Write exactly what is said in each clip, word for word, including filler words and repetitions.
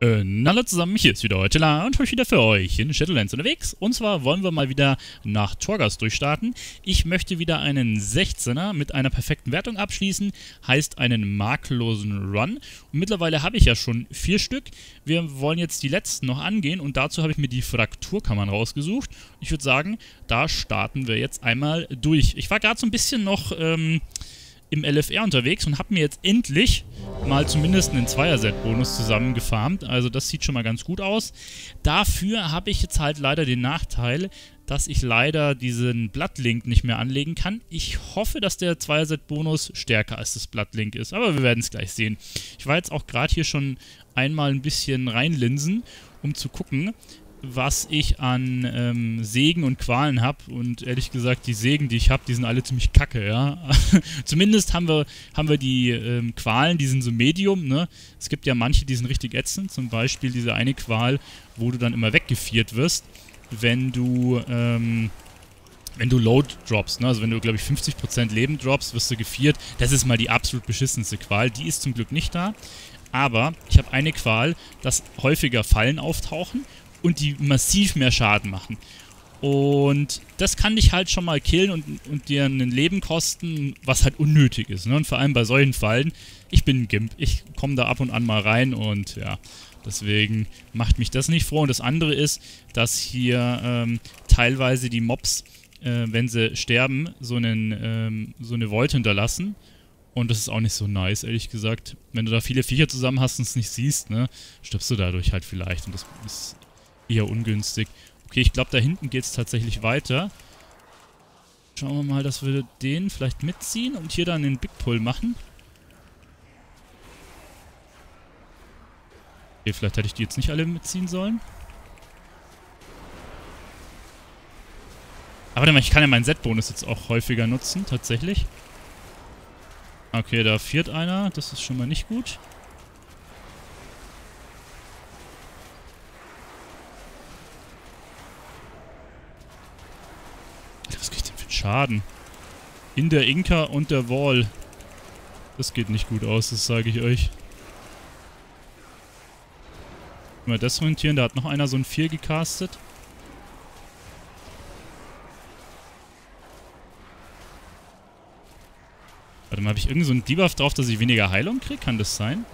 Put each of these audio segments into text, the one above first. Äh, na, hallo zusammen, hier ist wieder Heutela und heute wieder für euch in Shadowlands unterwegs. Und zwar wollen wir mal wieder nach Torghast durchstarten. Ich möchte wieder einen sechzehner mit einer perfekten Wertung abschließen, heißt einen makellosen Run. Und mittlerweile habe ich ja schon vier Stück. Wir wollen jetzt die letzten noch angehen und dazu habe ich mir die Frakturkammern rausgesucht. Ich würde sagen, da starten wir jetzt einmal durch. Ich war gerade so ein bisschen noch ähm, im L F R unterwegs und habe mir jetzt endlich mal zumindest einen Zweier-Set-Bonus zusammengefarmt. Also das sieht schon mal ganz gut aus. Dafür habe ich jetzt halt leider den Nachteil, dass ich leider diesen Blattlink nicht mehr anlegen kann. Ich hoffe, dass der Zweier-Set-Bonus stärker als das Blattlink ist, aber wir werden es gleich sehen. Ich war jetzt auch gerade hier schon einmal ein bisschen reinlinsen, um zu gucken, was ich an ähm, Segen und Qualen habe. Und ehrlich gesagt, die Segen, die ich habe, die sind alle ziemlich kacke, ja. Zumindest haben wir, haben wir die ähm, Qualen, die sind so medium, ne. Es gibt ja manche, die sind richtig ätzend. Zum Beispiel diese eine Qual, wo du dann immer weggeviert wirst, wenn du, ähm, wenn du Load droppst, ne. Also wenn du, glaube ich, fünfzig Prozent Leben droppst, wirst du geviert. Das ist mal die absolut beschissenste Qual. Die ist zum Glück nicht da. Aber ich habe eine Qual, dass häufiger Fallen auftauchen und die massiv mehr Schaden machen. Und das kann dich halt schon mal killen und, und dir ein Leben kosten, was halt unnötig ist, ne? Und vor allem bei solchen Fallen, ich bin ein Gimp, ich komme da ab und an mal rein und ja, deswegen macht mich das nicht froh. Und das andere ist, dass hier ähm, teilweise die Mobs, äh, wenn sie sterben, so, einen, ähm, so eine Void hinterlassen. Und das ist auch nicht so nice, ehrlich gesagt. Wenn du da viele Viecher zusammen hast und es nicht siehst, ne, stirbst du dadurch halt vielleicht. Und das ist eher ungünstig. Okay, ich glaube, da hinten geht es tatsächlich weiter. Schauen wir mal, dass wir den vielleicht mitziehen und hier dann den Big Pull machen. Okay, vielleicht hätte ich die jetzt nicht alle mitziehen sollen. Aber warte mal, ich kann ja meinen Set-Bonus jetzt auch häufiger nutzen, tatsächlich. Okay, da viert einer. Das ist schon mal nicht gut. Schaden. In der Inka und der Wall. Das geht nicht gut aus, das sage ich euch. Mal das orientieren, da hat noch einer so ein vier gecastet. Warte mal, habe ich irgendeinen so einen Debuff drauf, dass ich weniger Heilung kriege? Kann das sein?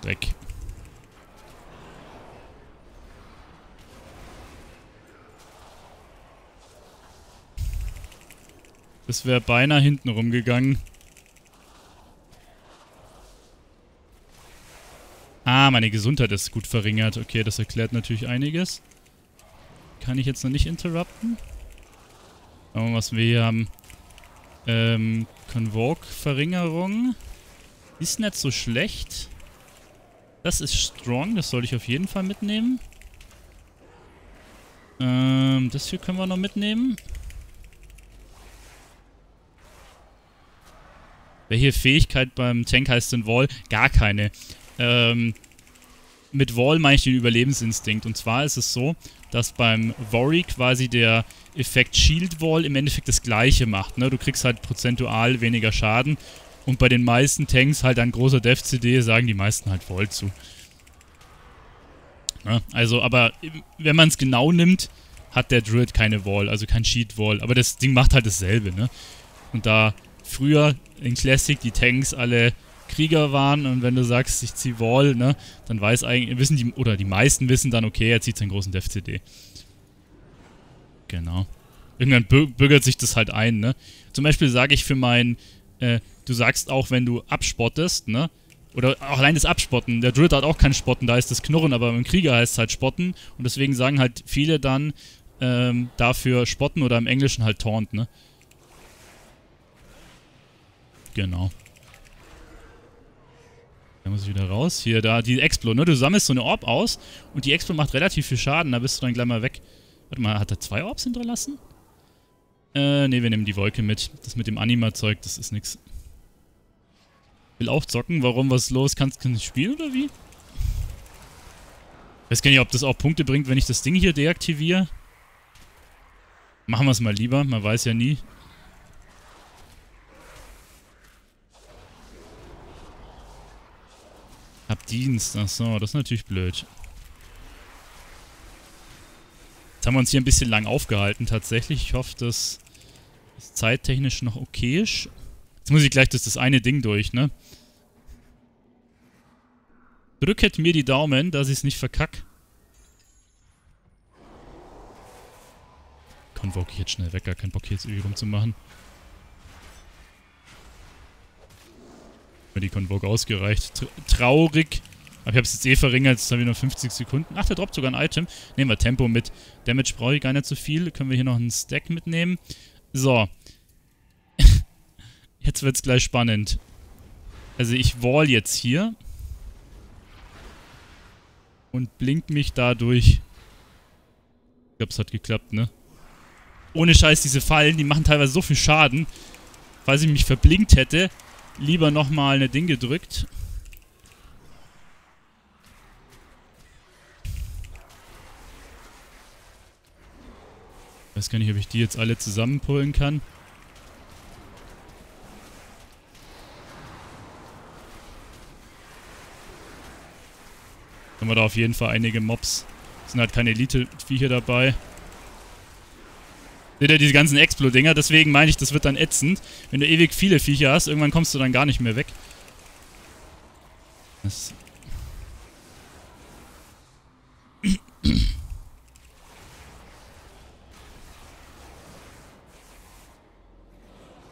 Dreck. Das wäre beinahe hinten rumgegangen. Ah, meine Gesundheit ist gut verringert. Okay, das erklärt natürlich einiges. Kann ich jetzt noch nicht interrupten? Schauen wir mal, was wir hier haben. Ähm, Convoke-Verringerung. Ist nicht so schlecht. Das ist strong, das soll ich auf jeden Fall mitnehmen. Ähm, das hier können wir noch mitnehmen. Wäre hier Fähigkeit beim Tank heißt in Wall? Gar keine. Ähm, mit Wall meine ich den Überlebensinstinkt. Und zwar ist es so, dass beim Worry quasi der Effekt Shield Wall im Endeffekt das gleiche macht, ne? Du kriegst halt prozentual weniger Schaden. Und bei den meisten Tanks halt ein großer Dev-C D sagen die meisten halt voll zu. Ne? Also, aber wenn man es genau nimmt, hat der Druid keine Wall, also kein Sheet-Wall. Aber das Ding macht halt dasselbe, ne? Und da früher in Classic die Tanks alle Krieger waren und wenn du sagst, ich zieh Wall, ne, dann weiß eigentlich, wissen die, oder die meisten wissen dann, okay, er zieht seinen großen Dev-C D. Genau. Irgendwann bürgert sich das halt ein, ne? Zum Beispiel sage ich für meinen äh, du sagst auch, wenn du abspottest, ne? Oder auch allein das Abspotten. Der Druid hat auch kein Spotten, da ist das Knurren, aber im Krieger heißt es halt Spotten. Und deswegen sagen halt viele dann ähm, dafür Spotten oder im Englischen halt Taunt, ne? Genau. Da muss ich wieder raus. Hier, da, die Explo, ne? Du sammelst so eine Orb aus und die Explo macht relativ viel Schaden, da bist du dann gleich mal weg. Warte mal, hat er zwei Orbs hinterlassen? Äh, ne, wir nehmen die Wolke mit. Das mit dem Anima-Zeug, das ist nix. Will auch zocken. Warum? Was ist los? Kannst du nicht spielen oder wie? Ich weiß gar nicht, ob das auch Punkte bringt, wenn ich das Ding hier deaktiviere. Machen wir es mal lieber, man weiß ja nie. Hab Dienst, achso, das ist natürlich blöd. Jetzt haben wir uns hier ein bisschen lang aufgehalten tatsächlich. Ich hoffe, dass das zeittechnisch noch okay ist. Jetzt muss ich gleich das, das eine Ding durch, ne? Drücket mir die Daumen, dass ich es nicht verkack. Convoke jetzt schnell weg, gar keinen Bock hier jetzt irgendwie rumzumachen. Mir die Convoke ausgereicht. Tr traurig. Aber ich habe es jetzt eh verringert, jetzt haben wir nur fünfzig Sekunden. Ach, der droppt sogar ein Item. Nehmen wir Tempo mit. Damage brauche ich gar nicht so viel. Können wir hier noch einen Stack mitnehmen. So. Jetzt wird es gleich spannend. Also ich wall jetzt hier. Und blink mich dadurch. Ich glaube, es hat geklappt, ne? Ohne Scheiß, diese Fallen, die machen teilweise so viel Schaden. Falls ich mich verblinkt hätte, lieber nochmal eine Ding gedrückt. Ich weiß gar nicht, ob ich die jetzt alle zusammenpullen kann. Haben wir da auf jeden Fall einige Mobs. Es sind halt keine Elite-Viecher dabei. Seht ihr diese ganzen Explo-Dinger? Deswegen meine ich, das wird dann ätzend. Wenn du ewig viele Viecher hast, irgendwann kommst du dann gar nicht mehr weg. Das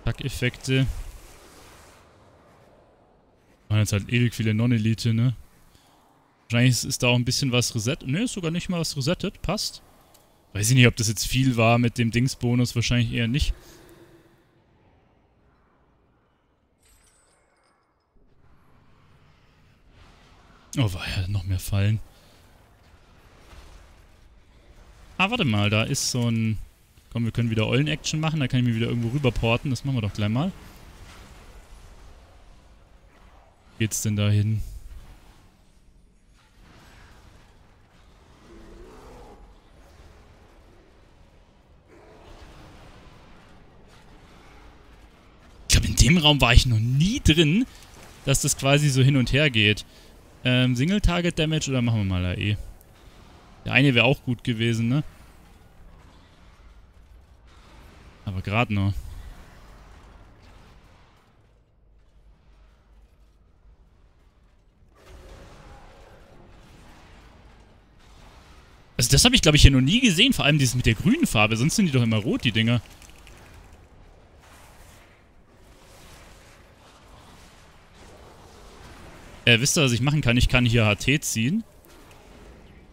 Pack-Effekte. Waren jetzt halt ewig viele Non-Elite, ne? Wahrscheinlich ist da auch ein bisschen was resettet. Ne, ist sogar nicht mal was resettet. Passt. Weiß ich nicht, ob das jetzt viel war mit dem Dingsbonus. Wahrscheinlich eher nicht. Oh, war ja noch mehr Fallen. Ah, warte mal. Da ist so ein... Komm, wir können wieder Eulen-Action machen. Da kann ich mir wieder irgendwo rüberporten. Das machen wir doch gleich mal. Wo geht's denn da hin? Im Raum war ich noch nie drin, dass das quasi so hin und her geht. Ähm, Single-Target-Damage oder machen wir mal A E? Der eine wäre auch gut gewesen, ne? Aber gerade noch. Also das habe ich, glaube ich, hier noch nie gesehen. Vor allem dieses mit der grünen Farbe. Sonst sind die doch immer rot, die Dinger. Äh, wisst ihr, was ich machen kann? Ich kann hier H T ziehen.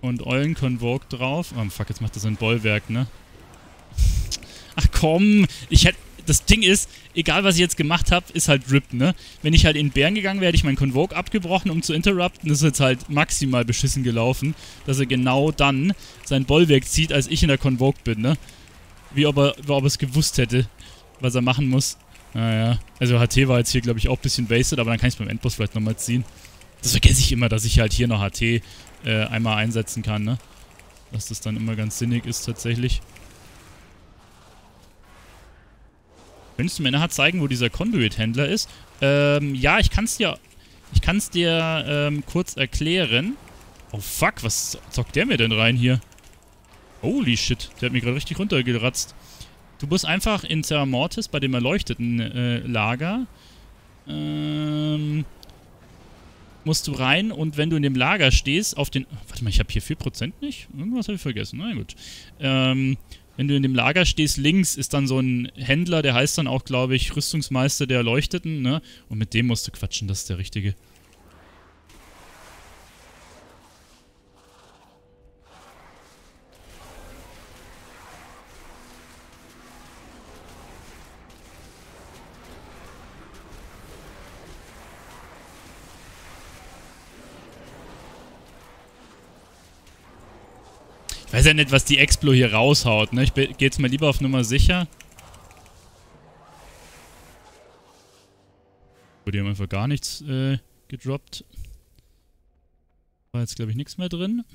Und Eulen Convoke drauf. Oh, fuck, jetzt macht das ein Bollwerk, ne? Ach komm, ich hätte... Das Ding ist, egal was ich jetzt gemacht habe, ist halt RIP, ne? Wenn ich halt in Bären gegangen wäre, hätte ich meinen Convoke abgebrochen, um zu interrupten. Das ist jetzt halt maximal beschissen gelaufen, dass er genau dann sein Bollwerk zieht, als ich in der Convoke bin, ne? Wie ob er, ob er es gewusst hätte, was er machen muss. Naja, also H T war jetzt hier, glaube ich, auch ein bisschen wasted, aber dann kann ich es beim Endboss vielleicht nochmal ziehen. Das vergesse ich immer, dass ich halt hier noch H T äh, einmal einsetzen kann, ne? Dass das dann immer ganz sinnig ist, tatsächlich. Könntest du mir nachher zeigen, wo dieser Conduit-Händler ist? Ähm, ja, ich kann es dir, ich kann es dir ähm, kurz erklären. Oh fuck, was zockt der mir denn rein hier? Holy shit, der hat mich gerade richtig runtergeratzt. Du musst einfach in Terramortis bei dem erleuchteten äh, Lager, ähm, musst du rein und wenn du in dem Lager stehst, auf den... Warte mal, ich habe hier vier Prozent nicht? Irgendwas habe ich vergessen. Na gut. Ähm, wenn du in dem Lager stehst, links ist dann so ein Händler, der heißt dann auch, glaube ich, Rüstungsmeister der Erleuchteten, ne? Und mit dem musst du quatschen, das ist der Richtige. Ich weiß ja nicht, was die Explo hier raushaut, ne? Ich gehe jetzt mal lieber auf Nummer sicher. Oh, die haben einfach gar nichts äh, gedroppt. War jetzt, glaube ich, nichts mehr drin.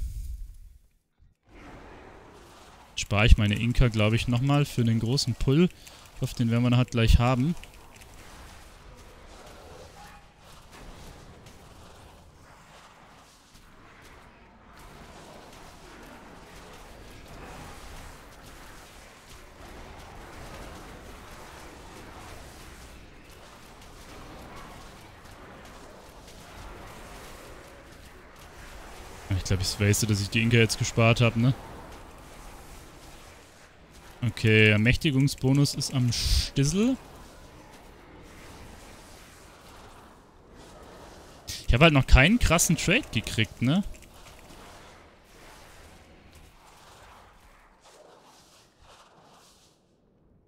spare ich meine Inka, glaube ich, nochmal für den großen Pull. Ich hoffe, den werden wir halt gleich haben. Ich glaube, ich waste, dass ich die Inka jetzt gespart habe, ne? Okay, Ermächtigungsbonus ist am Stissel. Ich habe halt noch keinen krassen Trade gekriegt, ne?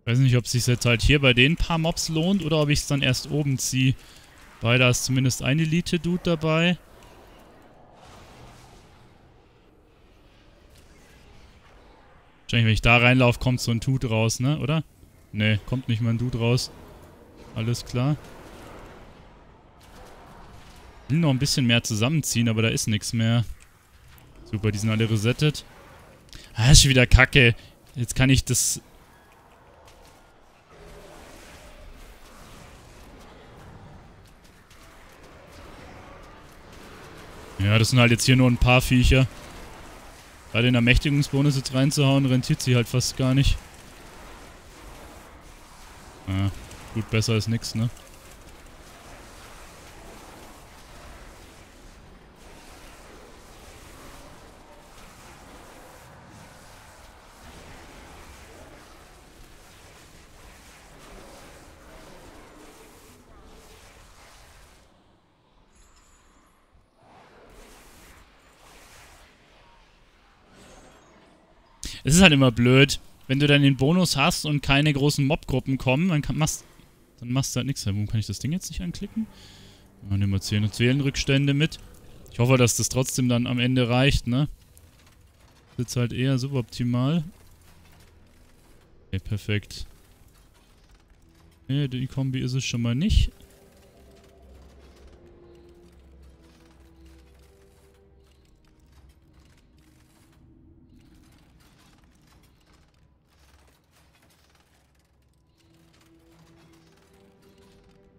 Ich weiß nicht, ob es sich jetzt halt hier bei den paar Mobs lohnt oder ob ich es dann erst oben ziehe. Weil da ist zumindest ein Elite-Dude dabei. Wenn ich da reinlaufe, kommt so ein Dude raus, ne? Oder? Ne, kommt nicht mal ein Dude raus. Alles klar. Will noch ein bisschen mehr zusammenziehen, aber da ist nichts mehr. Super, die sind alle resettet. Ah, ist schon wieder Kacke. Jetzt kann ich das... Ja, das sind halt jetzt hier nur ein paar Viecher. Bei den Ermächtigungsbonus jetzt reinzuhauen, rentiert sie halt fast gar nicht. Ah, gut, besser als nix, ne? Es ist halt immer blöd, wenn du dann den Bonus hast und keine großen Mobgruppen kommen, dann kann, machst, dann machst du halt nichts. Warum kann ich das Ding jetzt nicht anklicken? Dann nehmen wir zehn Seelenrückstände mit. Ich hoffe, dass das trotzdem dann am Ende reicht, ne? Das ist jetzt halt eher suboptimal. Okay, perfekt. Ne, die Kombi ist es schon mal nicht.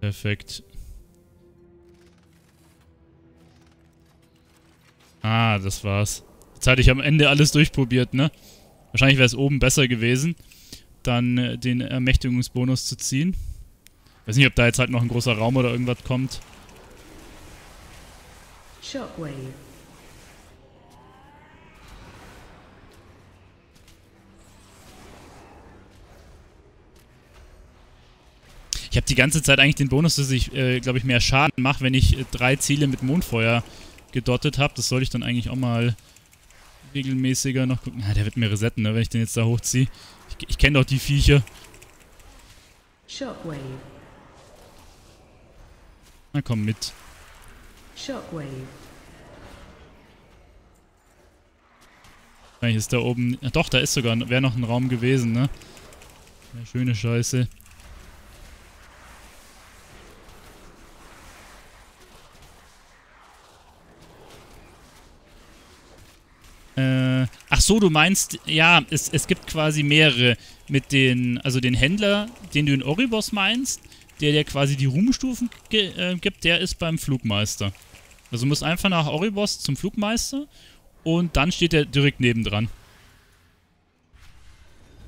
Perfekt. Ah, das war's. Jetzt hatte ich am Ende alles durchprobiert, ne? Wahrscheinlich wäre es oben besser gewesen, dann äh, den Ermächtigungsbonus zu ziehen. Weiß nicht, ob da jetzt halt noch ein großer Raum oder irgendwas kommt. Shockwave. Ich habe die ganze Zeit eigentlich den Bonus, dass ich, äh, glaube ich, mehr Schaden mache, wenn ich äh, drei Ziele mit Mondfeuer gedottet habe. Das sollte ich dann eigentlich auch mal regelmäßiger noch gucken. Ah, der wird mir resetten, ne, wenn ich den jetzt da hochziehe. Ich, ich kenne doch die Viecher. Shockwave. Na komm mit. Shockwave. Eigentlich ist da oben... Ah, doch, da ist sogar... Wäre noch ein Raum gewesen, ne? Ja, schöne Scheiße. Äh, ach so, du meinst, ja, es, es gibt quasi mehrere mit den, also den Händler, den du in Oribos meinst, der dir quasi die Ruhmstufen ge äh, gibt, der ist beim Flugmeister. Also du musst einfach nach Oribos zum Flugmeister und dann steht der direkt nebendran.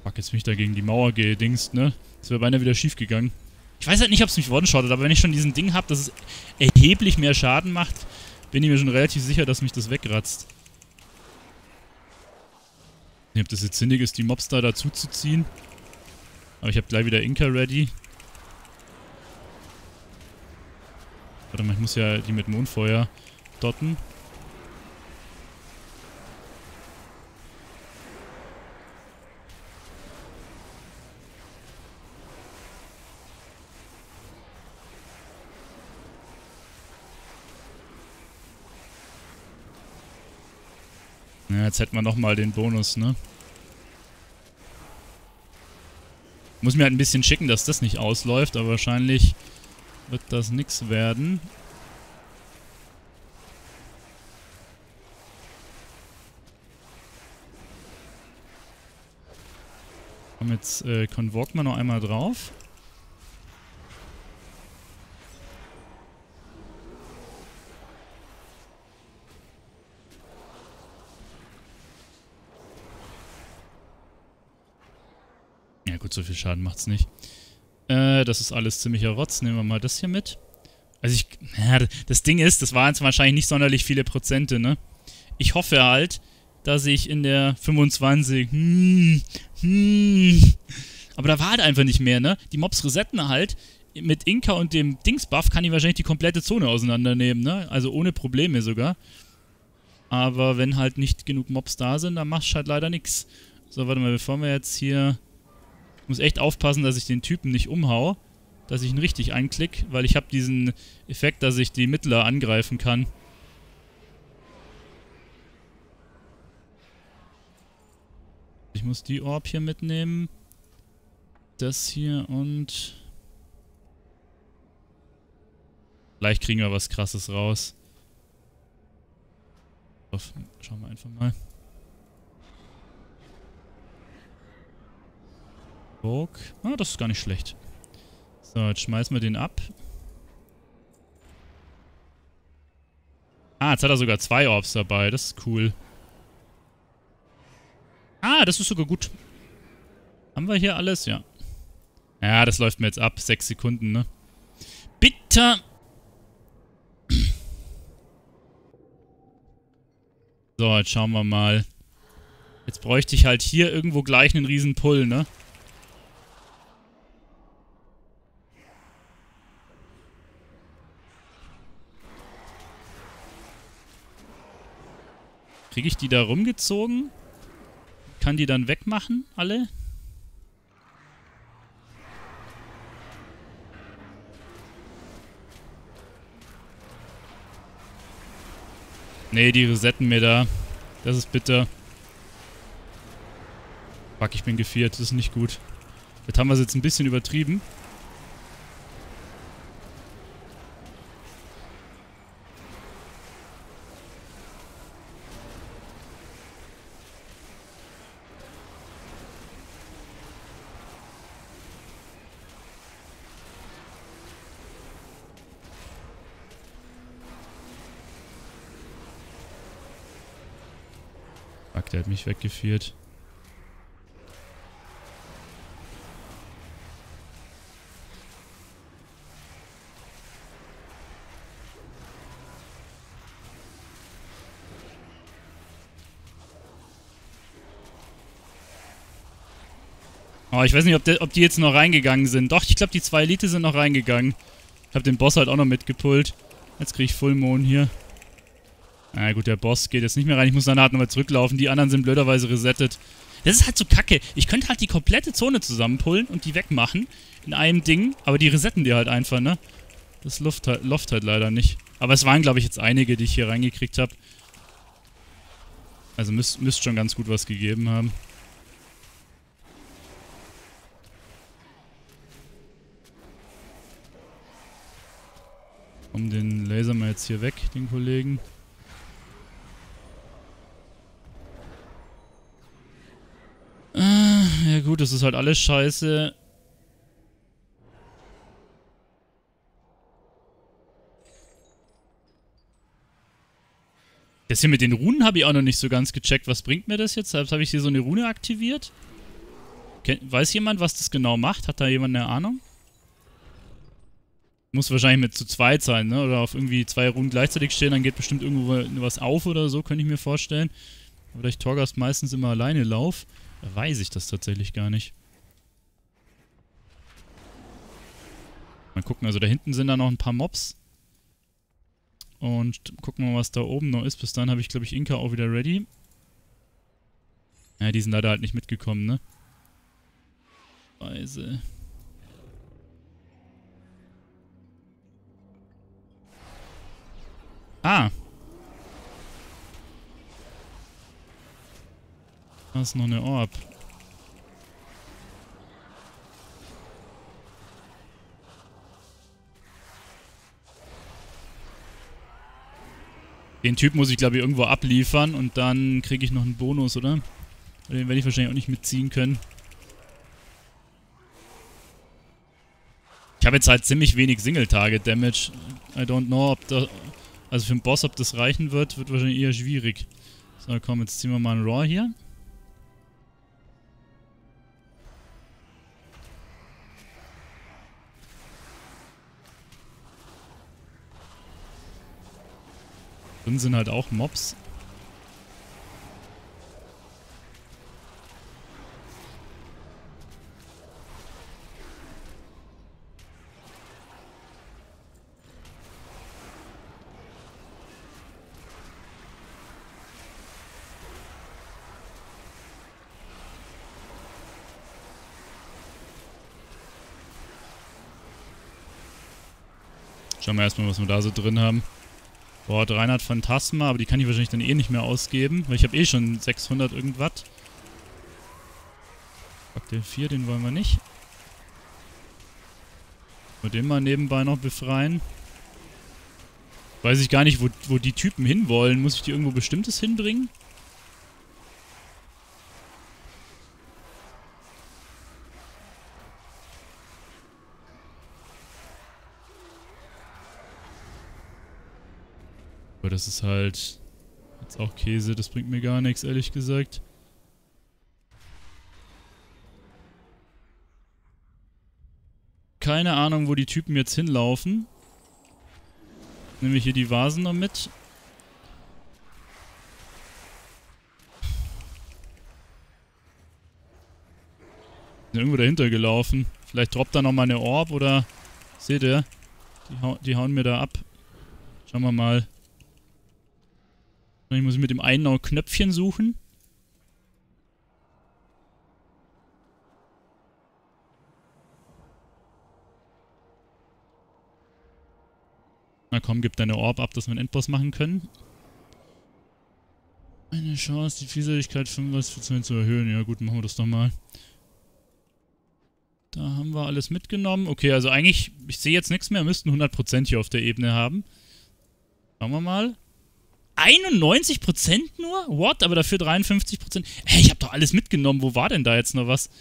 Fuck, jetzt bin ich da gegen die Mauer gedingst, ne? Das wäre beinahe wieder schief gegangen. Ich weiß halt nicht, ob es mich one-shottet, aber wenn ich schon diesen Ding habe, dass es erheblich mehr Schaden macht, bin ich mir schon relativ sicher, dass mich das wegratzt. Ich habe das jetzt sinnig ist, die Mobs da dazu zu ziehen. Aber ich habe gleich wieder Inka ready. Warte mal, ich muss ja die mit Mondfeuer dotten. Ja, jetzt hätten wir nochmal den Bonus, ne? Muss mir halt ein bisschen schicken, dass das nicht ausläuft, aber wahrscheinlich wird das nix werden. Komm, jetzt äh, Convoke mal noch einmal drauf. Ja gut, so viel Schaden macht's nicht. Äh, das ist alles ziemlicher Rotz. Nehmen wir mal das hier mit. Also ich... Ja, das Ding ist, das waren jetzt wahrscheinlich nicht sonderlich viele Prozente, ne? Ich hoffe halt, dass ich in der fünfundzwanzig... Hm, hm, aber da war halt einfach nicht mehr, ne? Die Mobs resetten halt. Mit Inka und dem Dings-Buff kann ich wahrscheinlich die komplette Zone auseinandernehmen, ne? Also ohne Probleme sogar. Aber wenn halt nicht genug Mobs da sind, dann machst du halt leider nichts. So, warte mal, bevor wir jetzt hier... Ich muss echt aufpassen, dass ich den Typen nicht umhau. Dass ich ihn richtig einklicke, weil ich habe diesen Effekt, dass ich die Mittler angreifen kann. Ich muss die Orb hier mitnehmen. Das hier und... Vielleicht kriegen wir was Krasses raus. Schauen wir einfach mal. Ah, das ist gar nicht schlecht. So, jetzt schmeißen wir den ab. Ah, jetzt hat er sogar zwei Orbs dabei. Das ist cool. Ah, das ist sogar gut. Haben wir hier alles? Ja. Ja, das läuft mir jetzt ab. Sechs Sekunden, ne? Bitte! So, jetzt schauen wir mal. Jetzt bräuchte ich halt hier irgendwo gleich einen riesen Pull, ne? Kriege ich die da rumgezogen? Kann die dann wegmachen, alle? Ne, die resetten mir da. Das ist bitter. Fuck, ich bin geviert. Das ist nicht gut. Jetzt haben wir es jetzt ein bisschen übertrieben. Der hat mich weggeführt. Oh, ich weiß nicht, ob, der, ob die jetzt noch reingegangen sind. Doch, ich glaube, die zwei Elite sind noch reingegangen. Ich habe den Boss halt auch noch mitgepullt. Jetzt kriege ich Vollmond hier. Na gut, der Boss geht jetzt nicht mehr rein. Ich muss danach nochmal zurücklaufen. Die anderen sind blöderweise resettet. Das ist halt so kacke. Ich könnte halt die komplette Zone zusammenpullen und die wegmachen. In einem Ding. Aber die resetten die halt einfach, ne? Das läuft halt, läuft halt leider nicht. Aber es waren, glaube ich, jetzt einige, die ich hier reingekriegt habe. Also müsst, müsst schon ganz gut was gegeben haben. Um den Laser mal jetzt hier weg, den Kollegen. Ja gut, das ist halt alles scheiße. Das hier mit den Runen habe ich auch noch nicht so ganz gecheckt. Was bringt mir das jetzt? Habe ich hier so eine Rune aktiviert? Weiß jemand, was das genau macht? Hat da jemand eine Ahnung? Muss wahrscheinlich mit zu zweit sein, ne? Oder auf irgendwie zwei Runen gleichzeitig stehen, dann geht bestimmt irgendwo was auf oder so, könnte ich mir vorstellen. Aber da ich Torghast meistens immer alleine laufe, weiß ich das tatsächlich gar nicht. Mal gucken, also da hinten sind da noch ein paar Mobs. Und gucken wir mal, was da oben noch ist. Bis dann habe ich, glaube ich, Inka auch wieder ready. Ja, die sind leider halt nicht mitgekommen, ne? Weise. Ah! Da ist noch eine Orb. Den Typ muss ich, glaube ich, irgendwo abliefern und dann kriege ich noch einen Bonus, oder? Den werde ich wahrscheinlich auch nicht mitziehen können. habe jetzt halt ziemlich wenig Single-Target-Damage. I don't know, ob das... Also für einen Boss, ob das reichen wird, wird wahrscheinlich eher schwierig. So, komm, jetzt ziehen wir mal einen Raw hier. Drin sind halt auch Mobs. Schauen wir erstmal, was wir da so drin haben. Boah, dreihundert Phantasma, aber die kann ich wahrscheinlich dann eh nicht mehr ausgeben, weil ich habe eh schon sechshundert irgendwas. Pack den vier, den wollen wir nicht. Und den mal nebenbei noch befreien. Weiß ich gar nicht, wo, wo die Typen hinwollen. Muss ich die irgendwo Bestimmtes hinbringen? Das ist halt jetzt auch Käse, das bringt mir gar nichts, ehrlich gesagt. Keine Ahnung, wo die Typen jetzt hinlaufen. Nehmen wir hier die Vasen noch mit. Sind irgendwo dahinter gelaufen. Vielleicht droppt da nochmal eine Orb oder... Seht ihr? Die, hau die hauen mir da ab. Schauen wir mal. Ich muss mit dem einen Knöpfchen suchen. Na komm, gib deine Orb ab, dass wir einen Endboss machen können. Eine Chance, die Vielseitigkeit fünfunddreißig Prozent zu erhöhen. Ja gut, machen wir das doch mal. Da haben wir alles mitgenommen. Okay, also eigentlich, ich sehe jetzt nichts mehr. Wir müssten hundert Prozent hier auf der Ebene haben. Schauen wir mal. einundneunzig Prozent nur? What? Aber dafür dreiundfünfzig Prozent? Hey, ich habe doch alles mitgenommen. Wo war denn da jetzt noch was?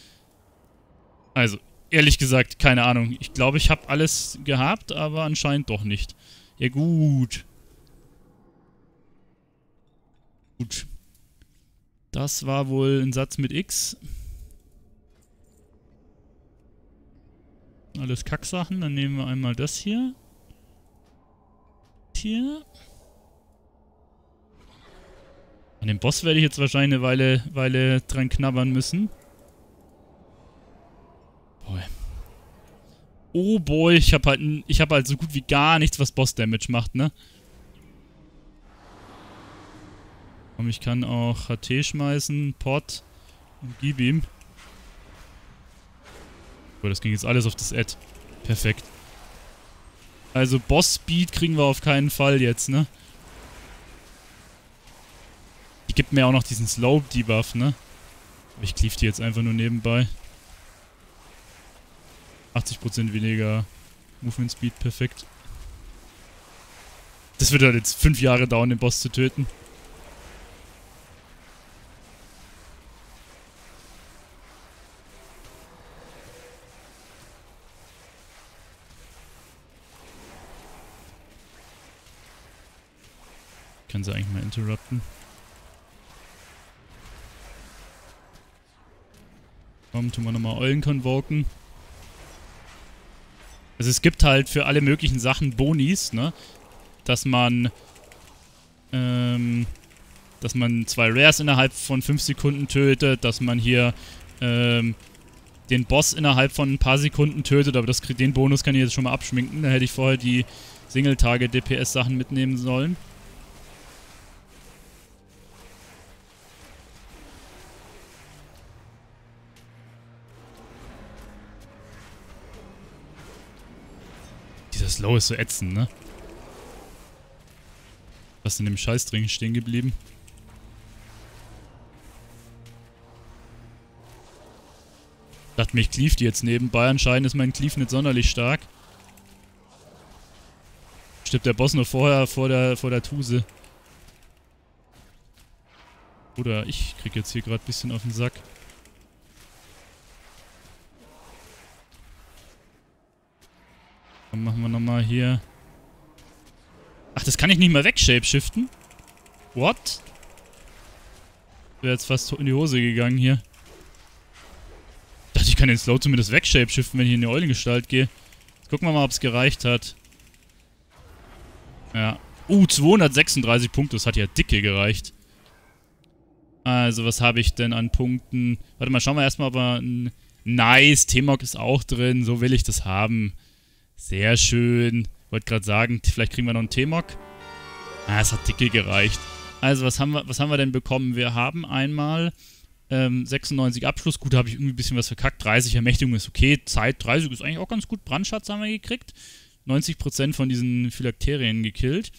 Also, ehrlich gesagt, keine Ahnung. Ich glaube, ich habe alles gehabt, aber anscheinend doch nicht. Ja, gut. Gut. Das war wohl ein Satz mit X. Alles Kacksachen. Dann nehmen wir einmal das hier. Hier. An dem Boss werde ich jetzt wahrscheinlich eine Weile, Weile dran knabbern müssen. Boy. Oh boy, ich habe halt, ich habe halt so gut wie gar nichts, was Boss-Damage macht, ne? Und ich kann auch H T schmeißen, Pot und gib ihm. Boah, das ging jetzt alles auf das Ad. Perfekt. Also Boss-Speed kriegen wir auf keinen Fall jetzt, ne? Gibt mir auch noch diesen Slow-Debuff, ne? Ich cleave die jetzt einfach nur nebenbei. achtzig Prozent weniger Movement Speed, perfekt. Das wird halt jetzt fünf Jahre dauern, den Boss zu töten. Ich kann sie eigentlich mal interrupten. Tun wir nochmal Eulen convoken. Also es gibt halt für alle möglichen Sachen Bonis, ne? Dass man ähm, dass man zwei Rares innerhalb von fünf Sekunden tötet, dass man hier ähm, den Boss innerhalb von ein paar Sekunden tötet, aber das, den Bonus kann ich jetzt schon mal abschminken. Da hätte ich vorher die Single-Target-D P S-Sachen mitnehmen sollen. Slow ist so ätzend, ne? Was ist in dem Scheißdring stehen geblieben? Ich dachte, mich cleave die jetzt nebenbei. Anscheinend ist mein Cleave nicht sonderlich stark. Stirbt der Boss nur vorher vor der, vor der Tuse. Oder ich krieg jetzt hier gerade ein bisschen auf den Sack. Dann machen wir nochmal hier... Ach, das kann ich nicht mal wegshapeshiften? What? Wäre jetzt fast in die Hose gegangen hier. Ich dachte, ich kann den Slow zumindest wegshapeshiften, wenn ich in die Eulengestalt gehe. Jetzt gucken wir mal, ob es gereicht hat. Ja. Uh, zweihundertsechsunddreißig Punkte. Das hat ja dicke gereicht. Also, was habe ich denn an Punkten? Warte mal, schauen wir erstmal, ob wir... Nice, T-Mog ist auch drin. So will ich das haben. Sehr schön. Wollte gerade sagen, vielleicht kriegen wir noch einen T-Mog. Ah, es hat dicke gereicht. Also, was haben wir, was haben wir denn bekommen? Wir haben einmal ähm, sechsundneunzig Abschluss. Gut, da habe ich irgendwie ein bisschen was verkackt. dreißig Ermächtigung ist okay. Zeit dreißig ist eigentlich auch ganz gut. Brandschatz haben wir gekriegt. neunzig Prozent von diesen Phylakterien gekillt.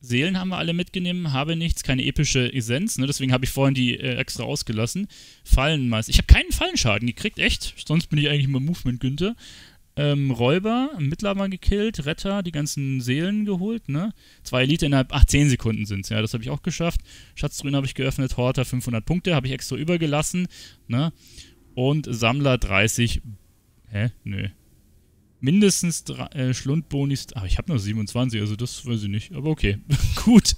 Seelen haben wir alle mitgenommen. Habe nichts, keine epische Essenz. Ne? Deswegen habe ich vorhin die äh, extra ausgelassen. Fallenmeister. Ich habe keinen Fallenschaden gekriegt, echt. Sonst bin ich eigentlich immer Movement Günther. Ähm, Räuber, Mittler mal gekillt, Retter, die ganzen Seelen geholt, ne? Zwei Elite innerhalb, ach, zehn Sekunden sind's, ja, das habe ich auch geschafft. Schatztruhen habe ich geöffnet, Horter fünfhundert Punkte, habe ich extra übergelassen, ne? Und Sammler dreißig, hä? Nö. Mindestens drei, äh, Schlundbonis, ah, ich habe nur siebenundzwanzig, also das weiß ich nicht, aber okay, gut.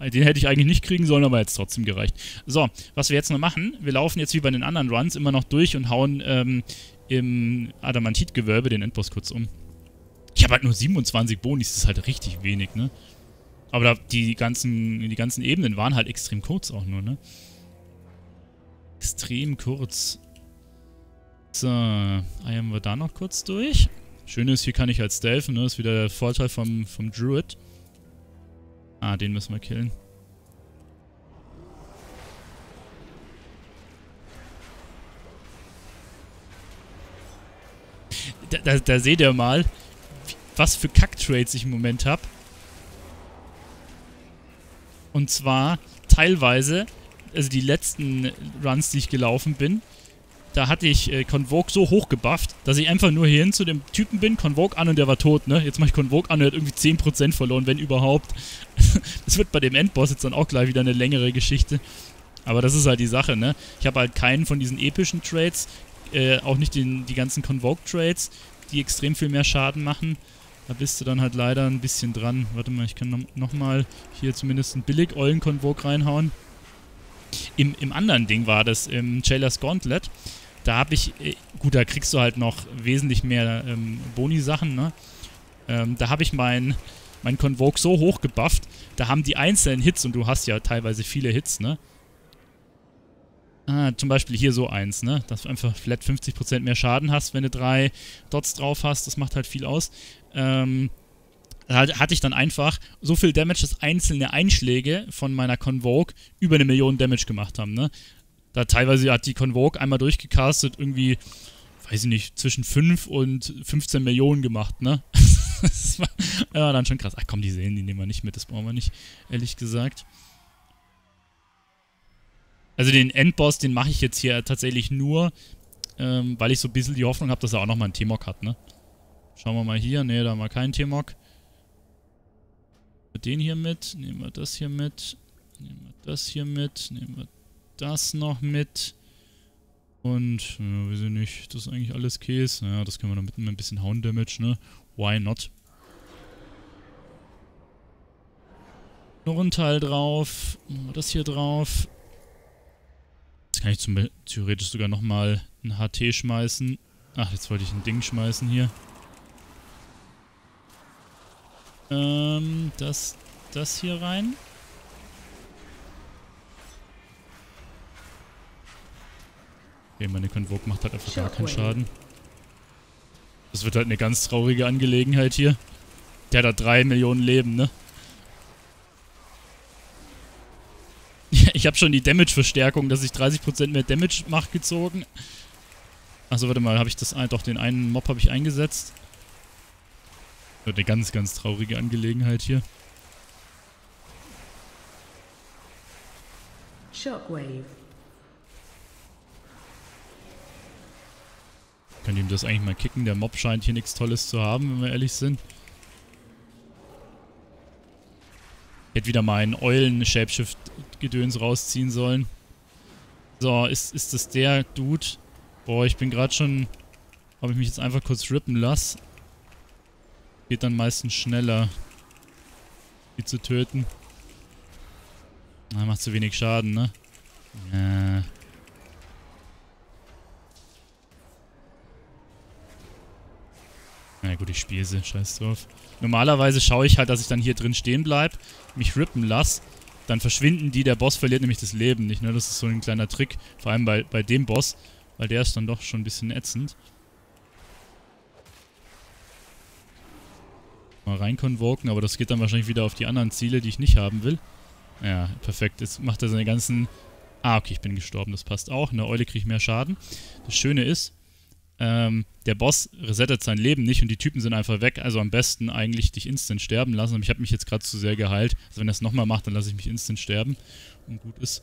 Den hätte ich eigentlich nicht kriegen sollen, aber jetzt trotzdem gereicht. So, was wir jetzt noch machen, wir laufen jetzt wie bei den anderen Runs immer noch durch und hauen ähm, im Adamantitgewölbe den Endboss kurz um. Ich habe halt nur siebenundzwanzig Bonis, das ist halt richtig wenig, ne? Aber da, die, ganzen, die ganzen Ebenen waren halt extrem kurz auch nur, ne? Extrem kurz. So, eiern wir da noch kurz durch. Schön ist, hier kann ich halt stealthen, ne? Das ist wieder der Vorteil vom, vom Druid. Ah, den müssen wir killen. Da, da, da seht ihr mal, was für Kack-Trades ich im Moment habe. Und zwar teilweise, also die letzten Runs, die ich gelaufen bin, da hatte ich äh, Convoke so hoch gebufft, dass ich einfach nur hierhin zu dem Typen bin, Convoke an und der war tot, ne? Jetzt mache ich Convoke an und er hat irgendwie zehn Prozent verloren, wenn überhaupt. Das wird bei dem Endboss jetzt dann auch gleich wieder eine längere Geschichte. Aber das ist halt die Sache, ne? Ich habe halt keinen von diesen epischen Trades, äh, auch nicht den, die ganzen Convoke-Trades, die extrem viel mehr Schaden machen. Da bist du dann halt leider ein bisschen dran. Warte mal, ich kann nochmal hier zumindest einen Billig-Eulen-Convoke reinhauen. Im, Im anderen Ding war das, im Jailer's Gauntlet. Da habe ich, gut, da kriegst du halt noch wesentlich mehr ähm, Boni-Sachen, ne? Ähm, da habe ich mein, mein Convoke so hoch gebufft, da haben die einzelnen Hits, und du hast ja teilweise viele Hits, ne? Ah, zum Beispiel hier so eins, ne? Dass du einfach flat fünfzig Prozent mehr Schaden hast, wenn du drei Dots drauf hast, das macht halt viel aus. Ähm, da hatte ich dann einfach so viel Damage, dass einzelne Einschläge von meiner Convoke über eine Million Damage gemacht haben, ne? Da teilweise hat die Convoke einmal durchgecastet, irgendwie, weiß ich nicht, zwischen fünf und fünfzehn Millionen gemacht, ne? Das war ja dann schon krass. Ach komm, die Seelen, die nehmen wir nicht mit, das brauchen wir nicht, ehrlich gesagt. Also den Endboss, den mache ich jetzt hier tatsächlich nur, ähm, weil ich so ein bisschen die Hoffnung habe, dass er auch nochmal einen T-Mog hat, ne? Schauen wir mal hier, ne, da haben wir keinen T-Mog. Nehmen wir den hier mit, nehmen wir das hier mit, nehmen wir das hier mit, nehmen wir das noch mit und, ja, weiß ich nicht, das ist eigentlich alles Käse. Ja, das können wir noch mit ein bisschen Hound Damage, ne? Why not? Noch ein Teil drauf, das hier drauf. Jetzt kann ich zum Beispiel theoretisch sogar nochmal ein H T schmeißen. Ach, jetzt wollte ich ein Ding schmeißen hier. Ähm, das, das hier rein. Okay, meine Convoke macht halt einfach gar keinen Schaden. Das wird halt eine ganz traurige Angelegenheit hier. Der hat da drei Millionen Leben, ne? Ich habe schon die Damage-Verstärkung, dass ich dreißig Prozent mehr Damage mache, gezogen. Achso, warte mal, habe ich das... Doch, den einen Mob habe ich eingesetzt. Das wird eine ganz, ganz traurige Angelegenheit hier. Shockwave. Könnt ihr ihm das eigentlich mal kicken? Der Mob scheint hier nichts Tolles zu haben, wenn wir ehrlich sind. Hätte wieder mal einen Eulen-Shapeshift-Gedöns rausziehen sollen. So, ist, ist das der Dude? Boah, ich bin gerade schon... Ob ich mich jetzt einfach kurz rippen lasse? Geht dann meistens schneller, die zu töten. Na, macht zu wenig Schaden, ne? Ja. Na gut, ich spiele sie, scheiß drauf. Normalerweise schaue ich halt, dass ich dann hier drin stehen bleibe, mich rippen lasse. Dann verschwinden die, der Boss verliert nämlich das Leben nicht, ne? Das ist so ein kleiner Trick, vor allem bei, bei dem Boss, weil der ist dann doch schon ein bisschen ätzend. Mal rein convoken, aber das geht dann wahrscheinlich wieder auf die anderen Ziele, die ich nicht haben will. Ja, perfekt. Jetzt macht er seine ganzen... Ah, okay, ich bin gestorben, das passt auch. In der Eule kriege ich mehr Schaden. Das Schöne ist, ähm, der Boss resettet sein Leben nicht und die Typen sind einfach weg. Also am besten eigentlich dich instant sterben lassen. Aber ich habe mich jetzt gerade zu sehr geheilt. Also wenn er es nochmal macht, dann lasse ich mich instant sterben. Und gut ist.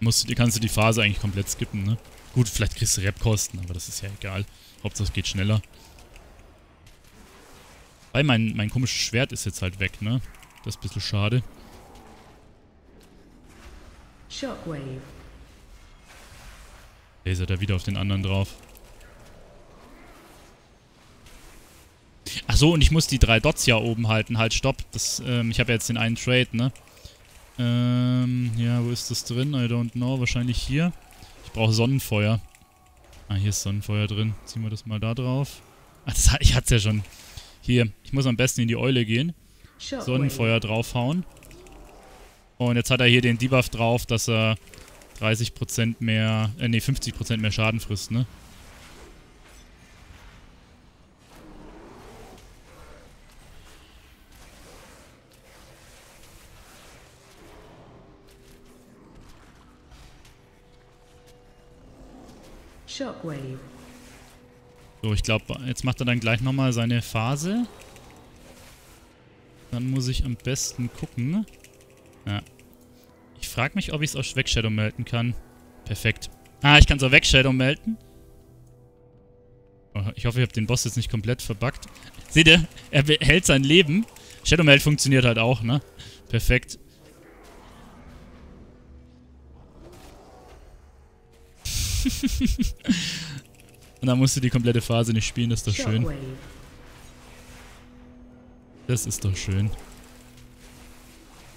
Musst du, kannst du die Phase eigentlich komplett skippen, ne? Gut, vielleicht kriegst du Rep-Kosten, aber das ist ja egal. Hauptsache es geht schneller. Weil mein, mein komisches Schwert ist jetzt halt weg, ne? Das ist ein bisschen schade. Shockwave. Der ist da wieder auf den anderen drauf. Achso, und ich muss die drei Dots ja oben halten. Halt, stopp. Das, ähm, ich habe ja jetzt den einen Trade, ne? Ähm, ja, wo ist das drin? I don't know. Wahrscheinlich hier. Ich brauche Sonnenfeuer. Ah, hier ist Sonnenfeuer drin. Ziehen wir das mal da drauf. Ach, das, ich hatte es ja schon. Hier, ich muss am besten in die Eule gehen. Sonnenfeuer draufhauen. Und jetzt hat er hier den Debuff drauf, dass er dreißig Prozent mehr, äh ne, fünfzig Prozent mehr Schaden frisst, ne? Shockwave. So, ich glaube, jetzt macht er dann gleich nochmal seine Phase. Dann muss ich am besten gucken. Ja. Ich frage mich, ob ich es auch Wegshadow melden kann. Perfekt. Ah, ich kann es auch Wegshadow melden. Oh, ich hoffe, ich habe den Boss jetzt nicht komplett verbuggt. Seht ihr? Er hält sein Leben. Shadow Meld funktioniert halt auch, ne? Perfekt. Und dann musst du die komplette Phase nicht spielen, das ist doch schön. Das ist doch schön.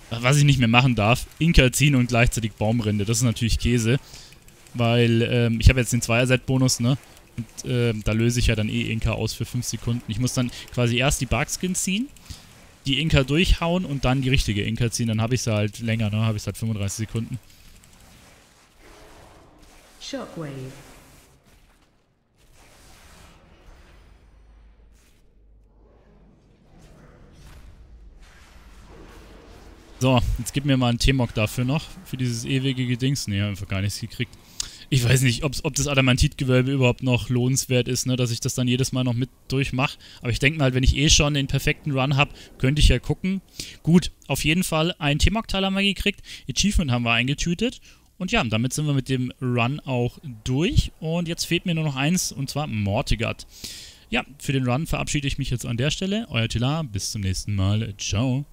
Was ich nicht mehr machen darf, Inka ziehen und gleichzeitig Baumrinde, das ist natürlich Käse. Weil ähm, ich habe jetzt den Zweier-Set-Bonus, ne? Und ähm, da löse ich ja dann eh Inka aus für fünf Sekunden. Ich muss dann quasi erst die Barkskin ziehen, die Inka durchhauen und dann die richtige Inka ziehen. Dann habe ich sie halt länger, ne? Habe ich es halt fünfunddreißig Sekunden. Shockwave. So, jetzt gib mir mal einen T-Mog dafür noch, für dieses ewige Gedings. Ne, einfach gar nichts gekriegt. Ich weiß nicht, ob's, ob das Adamantitgewölbe überhaupt noch lohnenswert ist, ne, dass ich das dann jedes Mal noch mit durchmache. Aber ich denke mal, halt, wenn ich eh schon den perfekten Run habe, könnte ich ja gucken. Gut, auf jeden Fall einen T-Mog-Teil haben wir gekriegt, Achievement haben wir eingetütet. Und ja, damit sind wir mit dem Run auch durch. Und jetzt fehlt mir nur noch eins, und zwar Mortigat. Ja, für den Run verabschiede ich mich jetzt an der Stelle. Euer Tilla, bis zum nächsten Mal. Ciao.